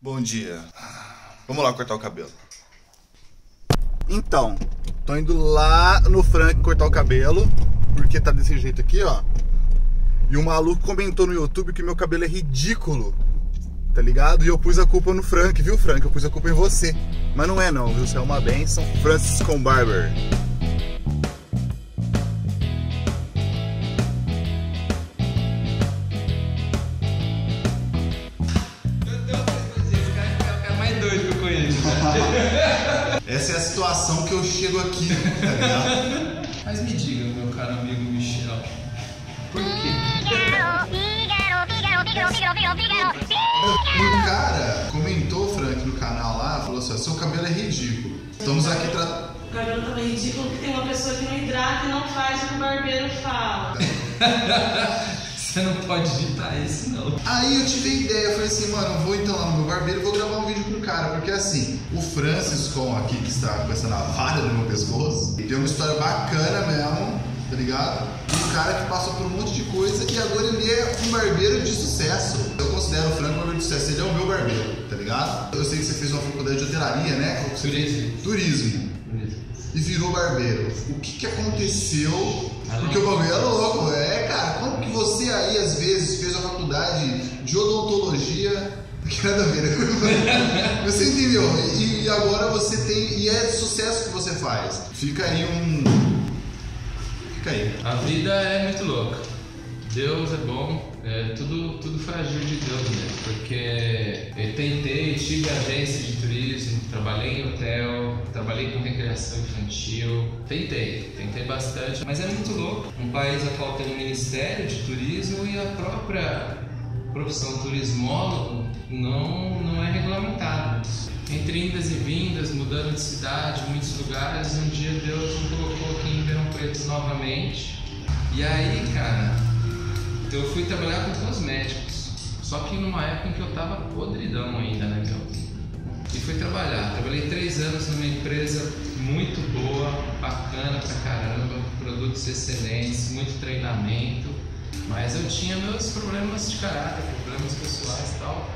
Bom dia. Vamos lá cortar o cabelo. Então, tô indo lá no Frank cortar o cabelo, porque tá desse jeito aqui, ó. E um maluco comentou no YouTube que meu cabelo é ridículo, tá ligado? E eu pus a culpa no Frank, viu, Frank? Eu pus a culpa em você. Mas não é não, viu? Você é uma benção. Franciscon Barber. Essa é a situação que eu chego aqui, tá ligado? Mas me diga, meu caro amigo Michel, por quê? O cara comentou, Frank, no canal lá, falou assim, seu cabelo é ridículo. Estamos aqui tratando... O cabelo também é ridículo porque tem uma pessoa que não hidrata e não faz o que o barbeiro fala. Você não pode digitar isso, não. Aí eu tive a ideia, eu falei assim, mano, eu vou então lá no meu barbeiro, vou gravar um vídeo com o cara, porque assim, o Franciscon aqui, que está com essa navalha no meu pescoço, tem uma história bacana mesmo, tá ligado? Um cara que passou por um monte de coisa e agora ele é um barbeiro de sucesso. Eu considero o Frank um barbeiro de sucesso, ele é o meu barbeiro, tá ligado? Eu sei que você fez uma faculdade de hotelaria, né? Turismo. E virou barbeiro. O que que aconteceu? Porque o bagulho é louco, cara. Como que você aí, às vezes, fez a faculdade de odontologia? Que nada a ver, né? Você entendeu? E agora você tem... E é sucesso que você faz. Fica aí A vida é muito louca. Deus é bom. É tudo frágil de Deus mesmo. Porque eu tentei, tive agência de turismo, trabalhei em hotel, trabalhei com recreação infantil. Tentei bastante, mas é muito louco. Um país a qual tem o Ministério de Turismo e a própria profissão turismólogo não é regulamentada. Entre indas e vindas, mudando de cidade, muitos lugares, um dia Deus me colocou aqui em Ribeirão Preto novamente. E aí, cara, eu fui trabalhar com cosméticos, só que numa época em que eu tava podridão ainda, né, meu? E fui trabalhar, trabalhei 3 anos numa empresa muito boa, bacana pra caramba, produtos excelentes, muito treinamento, mas eu tinha meus problemas de caráter, problemas pessoais e tal.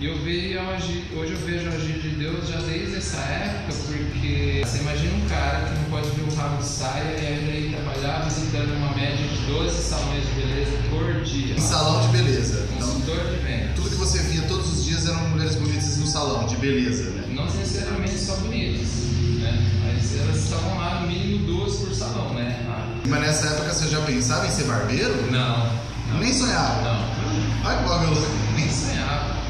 E hoje eu vejo o agir de Deus já desde essa época, porque você imagina um cara que não pode ver um rabo de saia e ainda ir trabalhar visitando uma média de 12 salões de beleza por dia. Um salão de beleza. Consultor de vendas. Tudo que você via todos os dias eram mulheres bonitas no salão de beleza, né? Não necessariamente só bonitas, né? Mas elas estavam lá no mínimo 2 por salão, né? Mas nessa época você já pensava em ser barbeiro? Não. Nem sonhava? Não. Ai, que bagulho. Nem sonhava.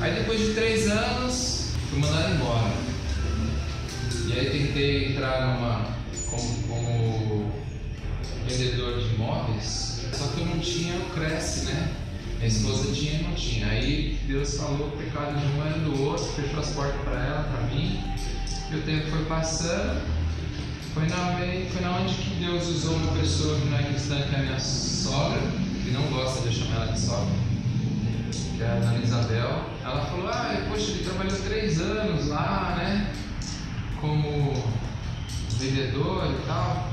Aí depois de 3 anos fui mandado embora. E aí tentei entrar como vendedor de imóveis, só que eu não tinha o CRECI, né? Minha esposa tinha e não tinha. Aí Deus falou o pecado de um e do outro, fechou as portas para ela, para mim. E o tempo foi passando, foi na onde que Deus usou uma pessoa que não é cristã, que é a minha sogra, que não gosta de eu chamar ela de sogra, que é a Ana Isabel. Ela falou, poxa, ele trabalhou 3 anos lá, né, como vendedor e tal,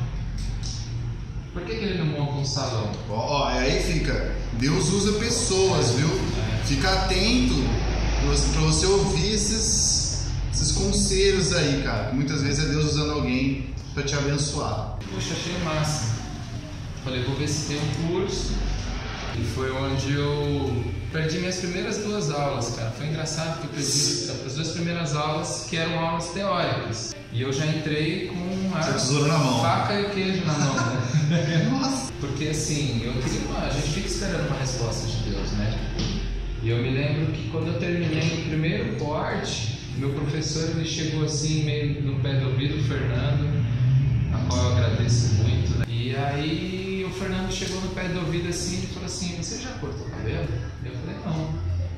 por que ele não monta um salão? Ó, aí fica, Deus usa pessoas, viu? Fica atento pra você ouvir esses conselhos aí, cara, muitas vezes é Deus usando alguém pra te abençoar. Poxa, achei massa. Falei, vou ver se tem um curso. E foi onde eu perdi minhas primeiras 2 aulas, cara. Foi engraçado porque eu perdi as 2 primeiras aulas, que eram aulas teóricas. E eu já entrei com a tesoura na mão, faca e o queijo na mão, né? Nossa! Porque assim, a gente fica esperando uma resposta de Deus, né? E eu me lembro que quando eu terminei o primeiro corte, meu professor ele chegou assim, meio no pé do ouvido, o Fernando, a qual eu agradeço muito, né? E aí o Fernando chegou no pé do ouvido assim e falou assim, você já cortou o cabelo? Eu falei, não.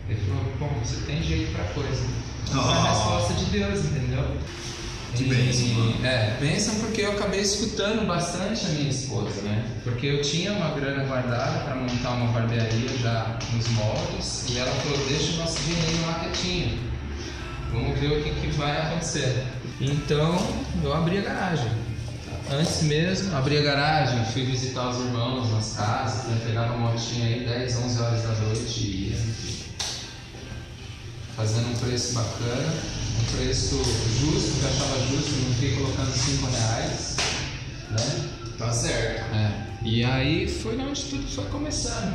Ele falou, bom, você tem jeito pra coisa. Então, foi a resposta de Deus, entendeu? Que bênção, mano. É, bênção porque eu acabei escutando bastante a minha esposa, né? Porque eu tinha uma grana guardada pra montar uma barbearia já nos moldes e ela falou, deixa o nosso dinheiro lá quietinho. Vamos ver o que vai acontecer. Então, eu abri a garagem. Antes mesmo, abri a garagem, fui visitar os irmãos nas casas, né? Pegava uma motinha aí 10, 11 horas da noite e ia. fazendo um preço bacana, um preço justo, que eu achava justo, não fiquei colocando R$5, né? Tá certo. É. E aí foi onde tudo foi começando.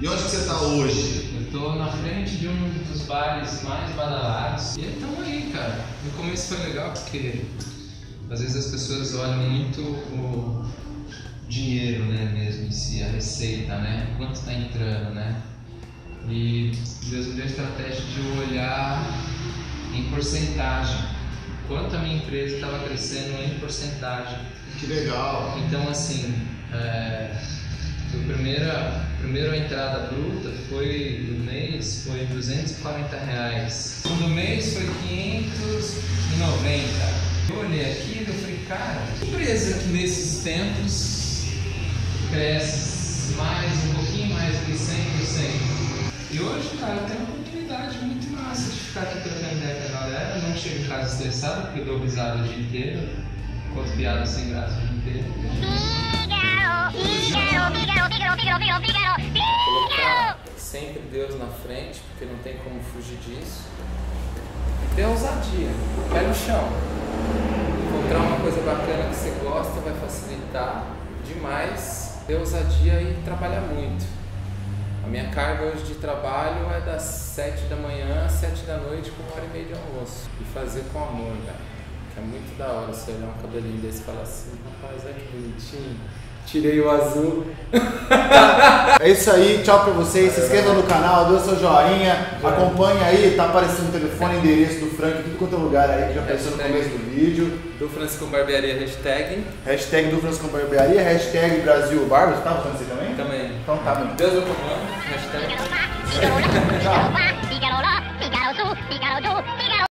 E onde que você tá hoje? Eu tô na frente de um dos bares mais badalados. E então aí, cara, no começo foi legal porque às vezes as pessoas olham muito o dinheiro, né, mesmo em si, a receita, né, quanto tá entrando, né. E Deus me deu a estratégia de olhar em porcentagem, quanto a minha empresa estava crescendo em porcentagem. Que legal! Então assim, a primeira entrada bruta foi do mês, foi R$240. No mês foi R$590. Eu olhei aqui e falei, cara, que empresa que nesses tempos cresce mais, um pouquinho mais do que 100%? E hoje, cara, eu tenho uma oportunidade muito massa de ficar aqui trocando ideia com a galera. Eu não chego em casa estressado porque eu dou risada o dia inteiro, conto piada sem graça o dia inteiro. Colocar sempre Deus na frente, porque não tem como fugir disso. E ter ousadia, pé no chão. Encontrar uma coisa bacana que você gosta vai facilitar demais. Ter ousadia e trabalhar muito. A minha carga hoje de trabalho é das 7 da manhã às 7 da noite com 1h30 de almoço. E fazer com amor, cara. Que é muito da hora você olhar um cabelinho desse e falar assim, rapaz, olha que bonitinho. Tirei o azul. É isso aí, tchau pra vocês. Se inscrevam no canal, dê o seu joinha, acompanha aí, tá aparecendo o telefone, endereço do Frank, tudo quanto é lugar aí que já apareceu no começo do vídeo. Du Franciscon Barbearia, hashtag. Hashtag Du Franciscon Barbearia, hashtag Brasil Barbas, tá falando você também? Também. Então tá, meu Deus do comando, hashtag. Tchau.